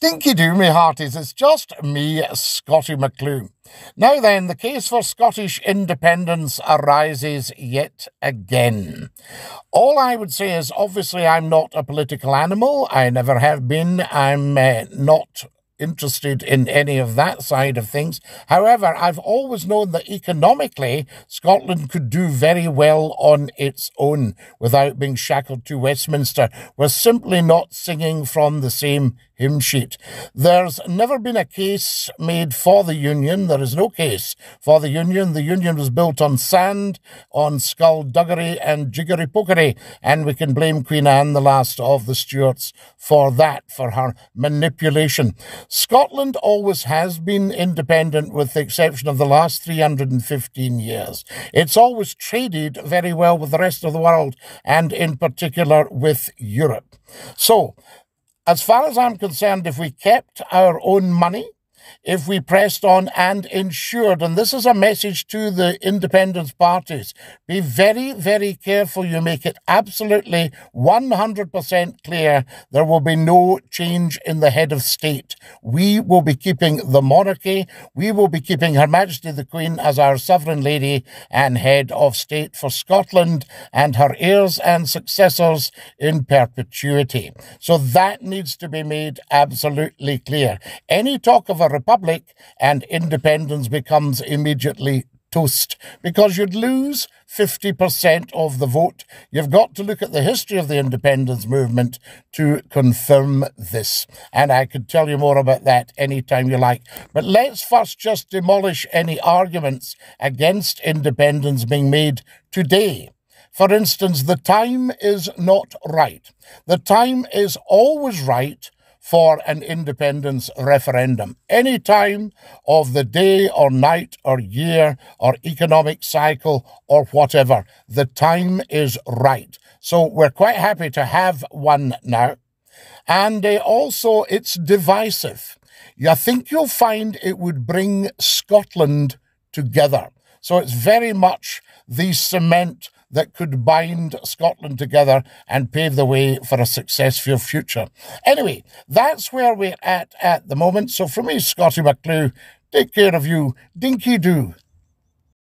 Dinky do, me hearties, it's just me, Scotty McClue. Now then, the case for Scottish independence arises yet again. All I would say is, obviously, I'm not a political animal. I never have been. I'm not interested in any of that side of things. However, I've always known that economically, Scotland could do very well on its own without being shackled to Westminster. We're simply not singing from the same hymn sheet. There's never been a case made for the Union. There is no case for the Union. The Union was built on sand, on skullduggery and jiggery-pokery, and we can blame Queen Anne, the last of the Stuarts, for that, for her manipulation. Scotland always has been independent with the exception of the last 315 years. It's always traded very well with the rest of the world and in particular with Europe. So, as far as I'm concerned, if we kept our own money, if we pressed on and ensured, and this is a message to the independence parties, be very, very careful you make it absolutely 100% clear there will be no change in the head of state. We will be keeping the monarchy, we will be keeping Her Majesty the Queen as our sovereign lady and head of state for Scotland and her heirs and successors in perpetuity. So that needs to be made absolutely clear. Any talk of a republic and independence becomes immediately toast because you'd lose 50% of the vote. You've got to look at the history of the independence movement to confirm this. And I could tell you more about that anytime you like. But let's first just demolish any arguments against independence being made today. For instance, the time is not right. The time is always right for an independence referendum. Any time of the day or night or year or economic cycle or whatever, the time is right. So we're quite happy to have one now. And also it's divisive. I think you'll find it would bring Scotland together. So it's very much the cement that could bind Scotland together and pave the way for a successful future. Anyway, that's where we're at the moment. So for me, Scotty McClue, take care of you. Dinky-doo.